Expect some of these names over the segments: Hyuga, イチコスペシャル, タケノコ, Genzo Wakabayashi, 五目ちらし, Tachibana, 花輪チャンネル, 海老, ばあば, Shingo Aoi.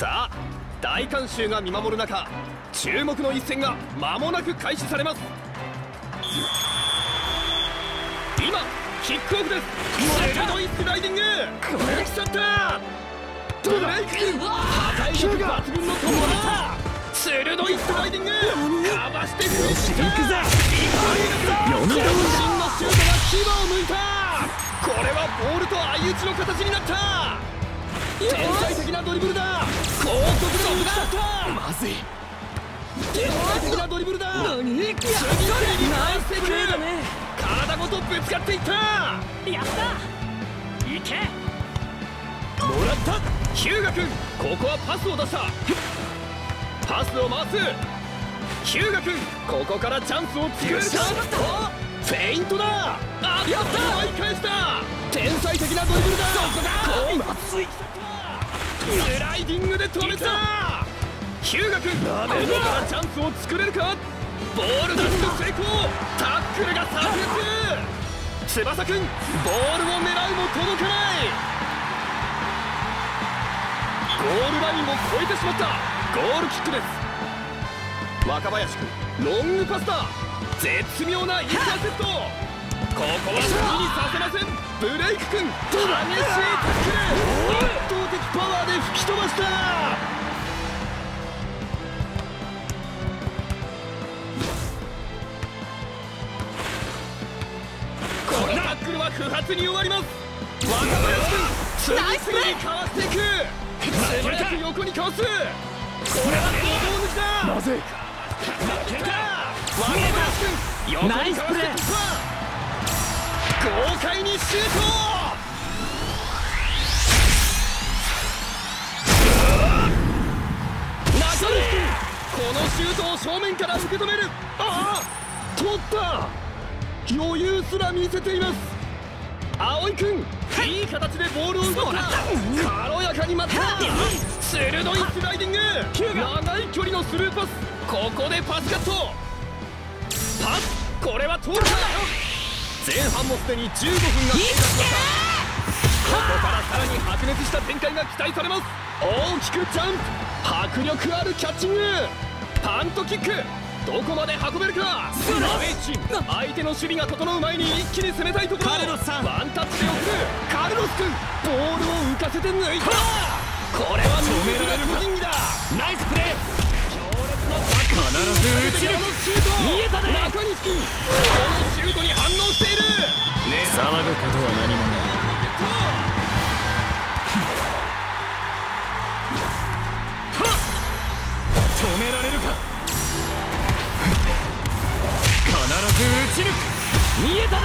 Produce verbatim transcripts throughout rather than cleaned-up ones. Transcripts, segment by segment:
さあ大観衆が見守る中、注目の一戦が間もなく開始されます。今キックオフです。鋭いスライディングブレイクショット、ブレイク破壊力抜群のトマー、鋭いスライディングかわしてフィニッシュ、行くぞ四度、渾身のシュートが牙をむいた。これはボールと相打ちの形になった。天才的なドリブルだ、高速度があった、まずい、天才的なドリブルだ、次々にナイスセーブ、体ごとぶつかっていった、やったいけ、もらった、日向君ここはパスを出した、パスを回す、日向君ここからチャンスを作るか、フェイントだ、あ、やった、奪い返した、天才的なドリブルだ、そこだ、スライディングで止めた、日向君ここからチャンスを作れるか、ボールダッシュ成功、タックルが炸裂、翼君ボールを狙うも届かない、ゴールラインを越えてしまった、ゴールキックです。若林君ロングパスだ、絶妙なインターセプト、ここは気にさせません、ブレイク君激しいタックル、圧倒的パワーで吹き飛ばした。このタックルは不発に終わります。若林君次々にかわしていく、素早く横にかわす、これはごぼう抜きだ、まずい、ナイスプレー、豪快にシュート、中西君このシュートを正面から受け止める、ああ取った、余裕すら見せています。葵君いい形でボールを奪った、軽やかに待った、鋭いスライディング、長い距離のスルーパス、ここでパスカット、パス、これは通らない。前半もすでにじゅうごふんが経過しました。ここからさらに白熱した展開が期待されます。大きくジャンプ、迫力あるキャッチング、パントキック、どこまで運べるか、アウェーチーム相手の守備が整う前に一気に攻めたいところ、ワンタッチで送る、カルロス君ボールを浮かせて抜いた、これは止められる個人技だ、ナイスプレー、強烈な必ず打ち抜く、見えたね、中西君このシュートに反応している、騒ぐことは何もない、止められるか、必ず打ち抜く、見えたね、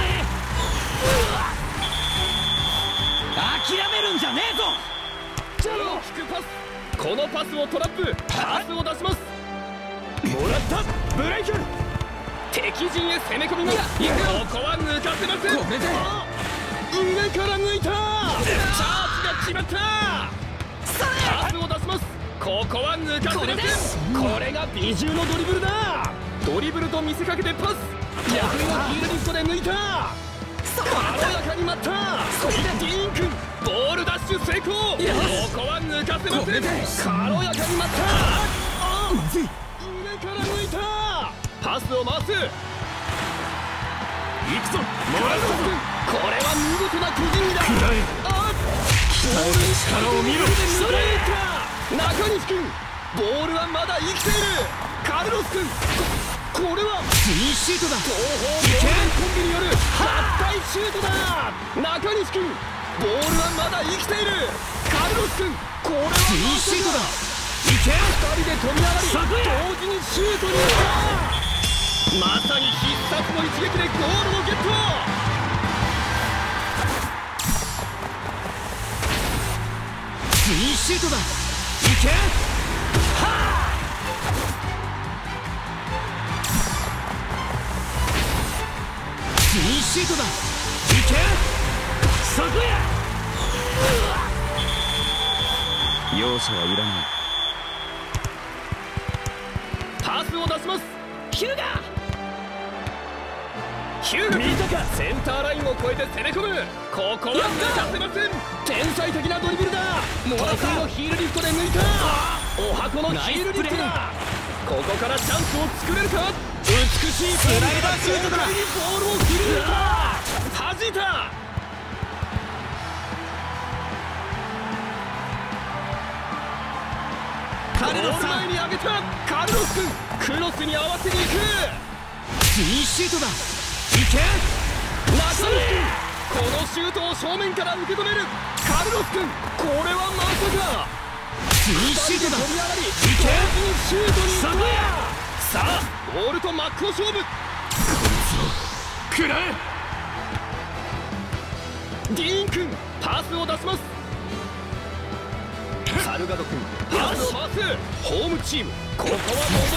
諦めるんじゃねえぞ、大きくパス、このパスをトラップ、パスを出します、もらった、ブレイク、敵陣へ攻め込みます、ここは抜かせません、上から抜いた、チャージが決まった、パスを出します、ここは抜かせません、これが美獣のドリブルだ、ドリブルと見せかけてパス、得意のヒールリフトで抜いた、軽やかに待った、ディーン君ボールダッシュ成功、ここは抜かせません、軽やかに待った、上から抜いた、パスを回す、いくぞ、もらうぞ、これは見事な個人技だ、あっボールに力を見ろ、それいった、中西君ボールはまだ生きている、カルロス君これはツインシートだ、東方コンビによる合体シュートだ、中西君ボールはまだ生きている、カルロス君これはツインシートだ、いけ、ふたりで飛び上がり同時にシュートに行った、まさに必殺の一撃でゴールをゲット、ツインシートだ、いけ、はあツインシートだ、いけ、そこや、容赦はいらない、パスを出します、ヒューガヒューガ見たか、センターラインを越えて攻め込む、ここは抜かせません、天才的なドリブルだ、モラ君のヒールリフトで抜いた。おはこのヒールリフトだ。ここからチャンスを作れるか。美しいスライダーシュートだ。ボールを切る弾いた。カルロス前に上げた。カルロス君クロスに合わせに行く。いいシュートだ。いけナショル君、このシュートを正面から受け止める。カルロス君、これはまさか。いいシュートだ。シュートにさあ、ボールと真っ向勝負。こいつをくらえ。ディーン君、パスを出します。サルガド君、パスをパス。ホームチーム、ここは戻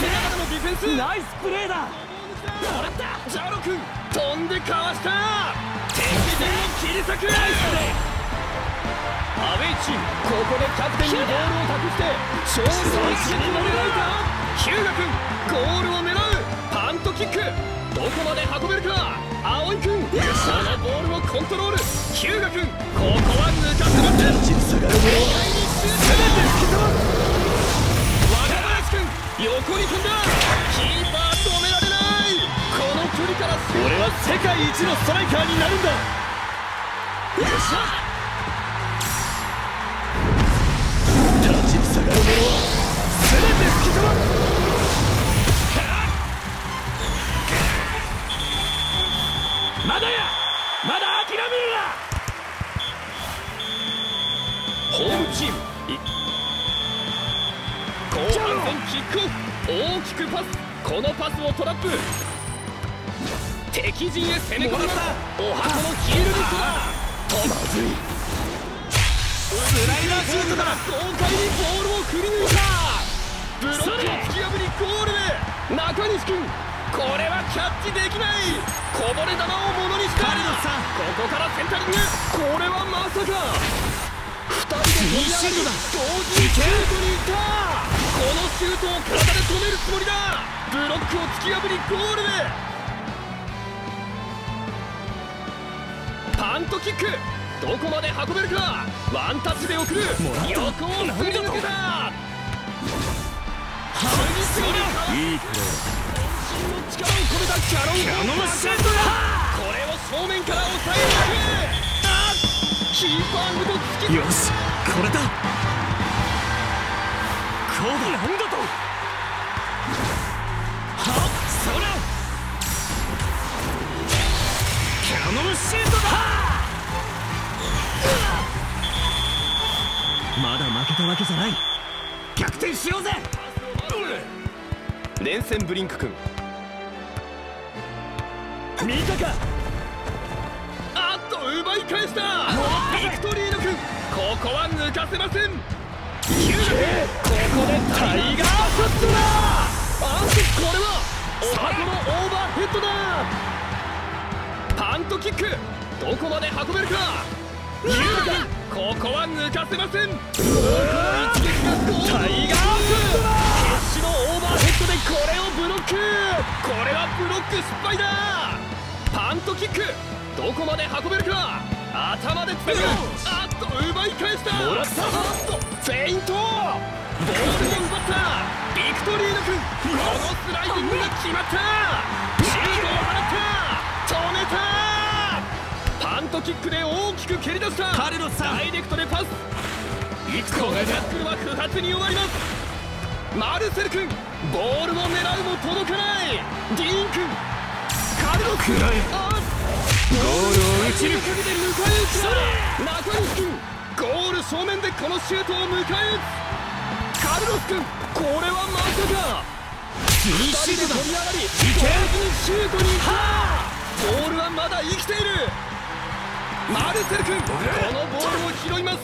りながらのディフェンス。ナイスプレーだ。もらった。ジャロ君、飛んでかわした。切り裂く。アウェイチーム、ここでキャプテンにボールを託して勝利を一撃で狙うか。ヒューガ君、ゴールを狙う。パントキック、どこまで運べるか。青井君、このボールをコントロール。ヒューガ君、ここは抜かせません。立ち塞がるもの若林君、横に飛んだ。キーパー止められない。この距離から俺は世界一のストライカーになるんだ。よっしゃ。立ち塞がる者は全て吹き飛ばす。まだや、まだ諦めるな。ホームチーム後半戦キックオフ、大きくパス。このパスをトラップ。敵陣へ攻め込んだ。おはこのヒールリフトだ。まずい。スライダーシュートだ。豪快にボールを振り抜いた。ブロックを突き破りゴールへ。中西君、これはキャッチできない。こぼれ球をものにした。ここからセンタリング。これはまさか。ふたりで同時にシュートにいった。このシュートを体で止めるつもりだ。ブロックを突き破りゴールへ。パントキック、どこまで運べるか。ワンタッチで送る。横を振り抜けた。いいプレー。渾身の力を込めたキャノンシュートだ。これを正面から抑え抜く。キーパーごと突き。よし、これだ。こうだ。なんだと。はっ、それ。キャノンシュートだ。まだ負けたわけじゃない。逆転しようぜ。連戦ブリンク君、見たか。あっと奪い返した。ビクトリーノ君、ここは抜かせません。ヒューガ君、ここでタイガーショットだ。あっ、これはおはこのオーバーヘッドだ。パントキック、どこまで運べるか。ヒューガ君、ここは抜かせません。一撃がゴール。タイガース決死のオーバーヘッドでこれをブロック。これはブロック失敗だ。パントキック、どこまで運べるか。頭でつなぐ。あっと奪い返した。もらった。あっとフェイント。ボールを奪った。ビクトリーノ君、このスライディングが決まった。シュートを放った。止めた。パントキックで大きく蹴り出した。カルロスさん、ダイレクトでパス。いつこのタックルは不発に終わります。マルセル君、ボールを狙うも届かない。ディーン君、カルロス君、あーゴールを打ち抜く。中西君、ゴール正面でこのシュートを迎え撃つ。カルロス君、これはまさか。ふたりで飛び上がりシュートに行った。ボールはまだ生きている。マルセル君、このボールを拾います。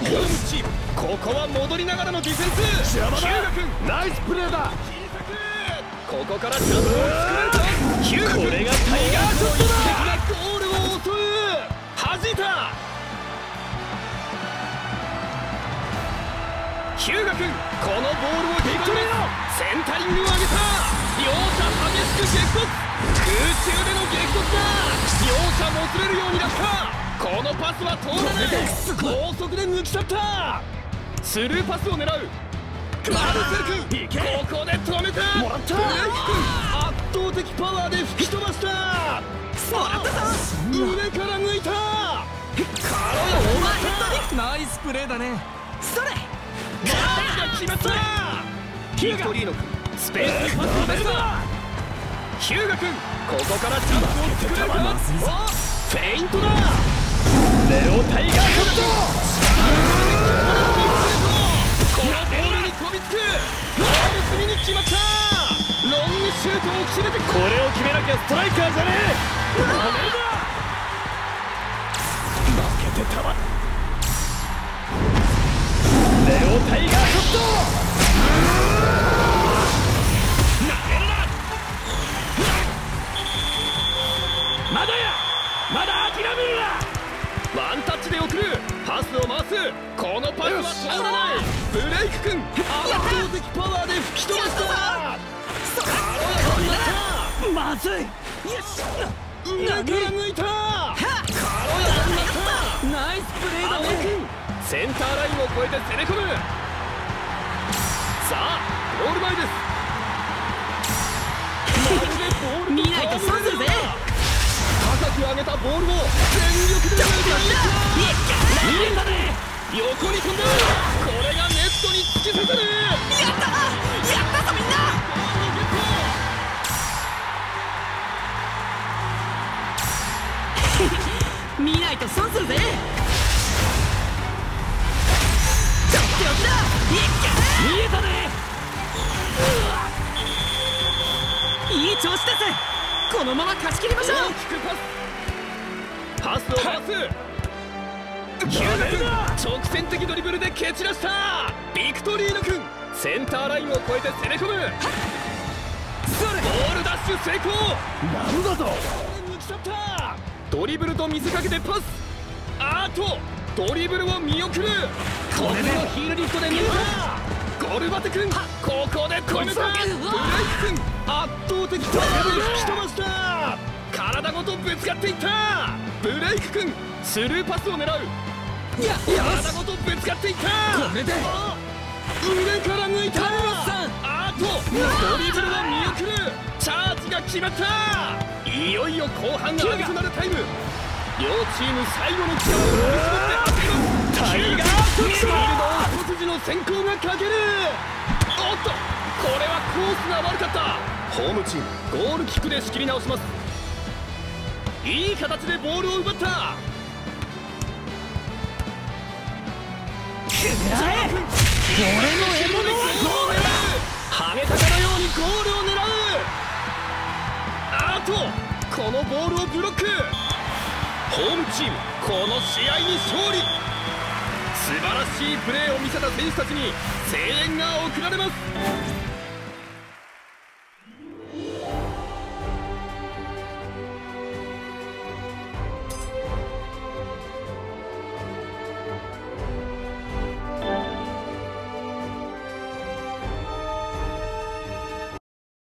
ホームチーム、ここは戻りながらのディフェンス。ヒューガ君、ナイスプレーだ。ここからチャンスを作る。ヒューガ君、これがタイガーショットだ。ゴールを襲う。弾いた。ヒューガ君、このボールを拾います。センタリングを上げた。両者激しく激突。空中での激突だ。両者もつれるようになった。このパスは通らない。高速で抜き去った。スルーパスを狙う。丸くここで止めた。もらった。圧倒的パワーで吹き飛ばした。もらったぞ。上から抜いた。お前ナイスプレーだね。それガーンが決まった。ヒューガリーノ君スペースパスを出るぞ。ヒューガ君ここからチャンスを作れるか。フェイントだ。レオタイガーカット。このボールに飛びつく。ゴール隅に決まった。ロングシュートを決めて、これを決めなきゃストライカーじゃねえ。負けてたわ。レオタイガーショット。なめるな。まだや、まだ諦めるな。ワンタッチで送る。パスを回す。このパスは通らない。ブレイク君圧倒的パワーで吹き飛ばした。軽やかになった。まずい。抜け抜いた。軽やかになった。ナイスプレーだね。センターラインを越えて攻め込む。さあゴール前です。まるでボール見ないと損するぜ。高く上げたボールを全力で抜いた。横に飛んだ。これがネットに突き刺さる。やったやったぞみんな。見ないと損するぜ。とっておきだ。見えたね。いい調子です。このまま勝ち切りましょう。パスを回す。ヒューガ君直線的ドリブルで蹴散らした。ビクトリーノ君センターラインを越えて攻め込む。ボールダッシュ成功。なんだと抜き去った。ドリブルと見せかけてパス。あとドリブルを見送る。これでヒールリフトで見えた。ゴルバテ君ここで止めた。ブレイク君圧倒的パワーで吹き飛ばした。体ごとぶつかっていった。ブレイク君スルーパスを狙う。いや、体ごとぶつかっていった。これで腕から抜いた。あとドリブルは見送る。チャージが決まった。いよいよ後半のアディショナルタイム。両チーム最後の力を振り絞って集まる。タイガーフィールドを一筋の先行がかける。おっとこれはコースが悪かった。ホームチームゴールキックで仕切り直します。いい形でボールを奪った。くらえ。俺の獲物はゴール。跳ねたかのようにゴール。を狙う。あとこのボールをブロック。ホームチームこの試合に勝利。素晴らしいプレーを見せた選手たちに声援が送られます。